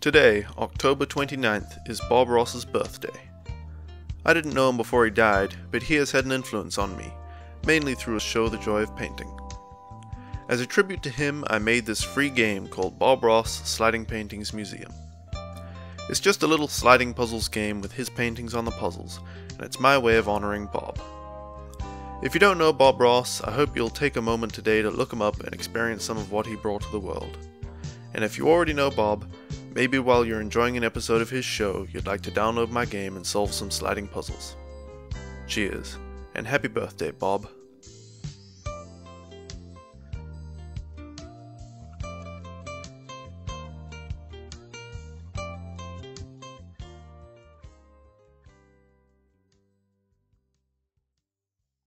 Today, October 29th, is Bob Ross's birthday. I didn't know him before he died, but he has had an influence on me, mainly through his show The Joy of Painting. As a tribute to him, I made this free game called Bob Ross Sliding Paintings Museum. It's just a little sliding puzzles game with his paintings on the puzzles, and it's my way of honoring Bob. If you don't know Bob Ross, I hope you'll take a moment today to look him up and experience some of what he brought to the world. And if you already know Bob, maybe while you're enjoying an episode of his show, you'd like to download my game and solve some sliding puzzles. Cheers, and happy birthday, Bob.